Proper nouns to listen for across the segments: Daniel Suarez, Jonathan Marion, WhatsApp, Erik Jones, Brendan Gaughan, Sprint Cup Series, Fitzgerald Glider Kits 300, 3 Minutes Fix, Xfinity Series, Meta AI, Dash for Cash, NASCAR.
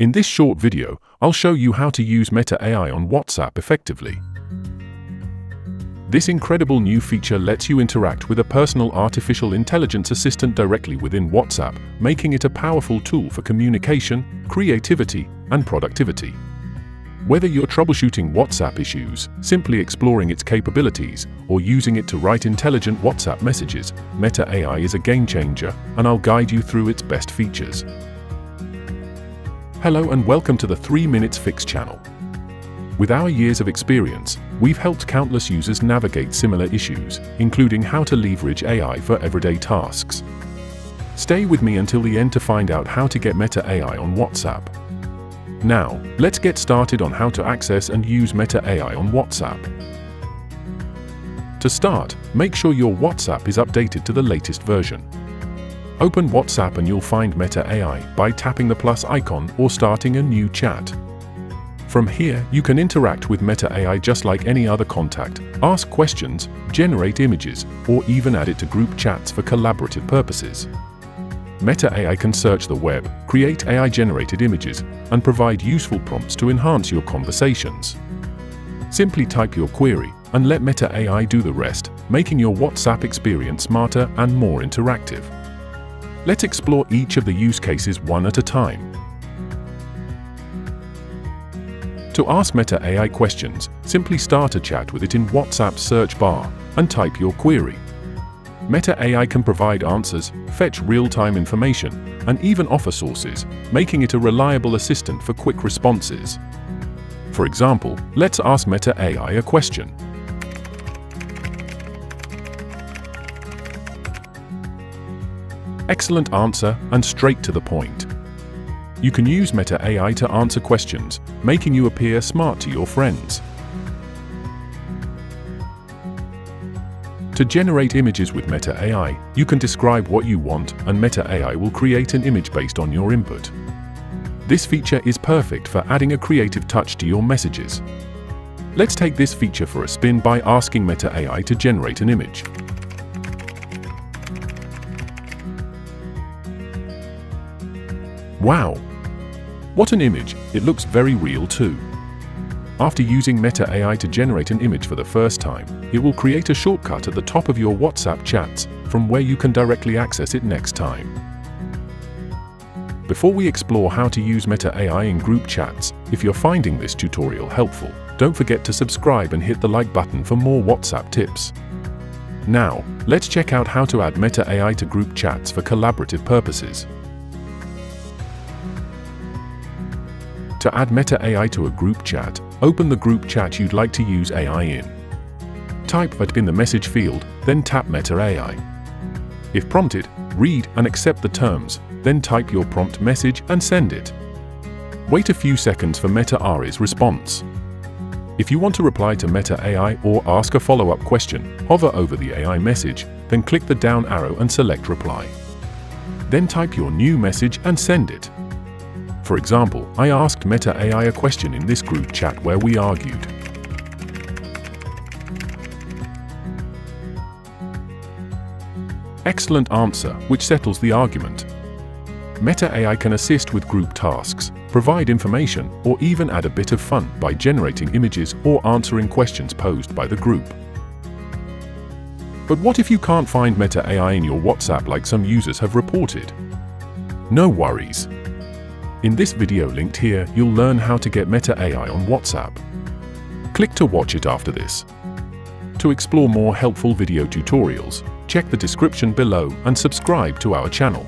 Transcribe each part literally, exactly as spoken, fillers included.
In this short video, I'll show you how to use Meta A I on WhatsApp effectively. This incredible new feature lets you interact with a personal artificial intelligence assistant directly within WhatsApp, making it a powerful tool for communication, creativity, and productivity. Whether you're troubleshooting WhatsApp issues, simply exploring its capabilities, or using it to write intelligent WhatsApp messages, Meta A I is a game changer, and I'll guide you through its best features. Hello and welcome to the three minutes fix channel. With our years of experience, we've helped countless users navigate similar issues, including how to leverage A I for everyday tasks. Stay with me until the end to find out how to get Meta A I on WhatsApp. Now, let's get started on how to access and use Meta A I on WhatsApp. To start, make sure your WhatsApp is updated to the latest version. Open WhatsApp and you'll find Meta A I by tapping the plus icon or starting a new chat. From here, you can interact with Meta A I just like any other contact, ask questions, generate images, or even add it to group chats for collaborative purposes. Meta A I can search the web, create A I-generated images, and provide useful prompts to enhance your conversations. Simply type your query and let Meta A I do the rest, making your WhatsApp experience smarter and more interactive. Let's explore each of the use cases one at a time. To ask Meta A I questions, simply start a chat with it in WhatsApp's search bar and type your query. Meta A I can provide answers, fetch real-time information, and even offer sources, making it a reliable assistant for quick responses. For example, let's ask Meta A I a question. Excellent answer and straight to the point. You can use Meta A I to answer questions, making you appear smart to your friends. To generate images with Meta A I, you can describe what you want and Meta A I will create an image based on your input. This feature is perfect for adding a creative touch to your messages. Let's take this feature for a spin by asking Meta A I to generate an image. Wow! What an image, it looks very real too. After using Meta A I to generate an image for the first time, it will create a shortcut at the top of your WhatsApp chats, from where you can directly access it next time. Before we explore how to use Meta A I in group chats, if you're finding this tutorial helpful, don't forget to subscribe and hit the like button for more WhatsApp tips. Now, let's check out how to add Meta A I to group chats for collaborative purposes. To add Meta A I to a group chat, open the group chat you'd like to use A I in. Type that in the message field, then tap Meta A I. If prompted, read and accept the terms, then type your prompt message and send it. Wait a few seconds for Meta A I's response. If you want to reply to Meta A I or ask a follow-up question, hover over the A I message, then click the down arrow and select reply. Then type your new message and send it. For example, I asked Meta A I a question in this group chat where we argued. Excellent answer, which settles the argument. Meta A I can assist with group tasks, provide information, or even add a bit of fun by generating images or answering questions posed by the group. But what if you can't find Meta A I in your WhatsApp like some users have reported? No worries. In this video linked here, you'll learn how to get Meta A I on WhatsApp. Click to watch it after this. To explore more helpful video tutorials, check the description below and subscribe to our channel.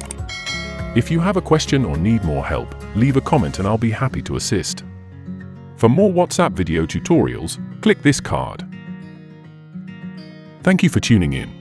If you have a question or need more help, leave a comment and I'll be happy to assist. For more WhatsApp video tutorials, click this card. Thank you for tuning in.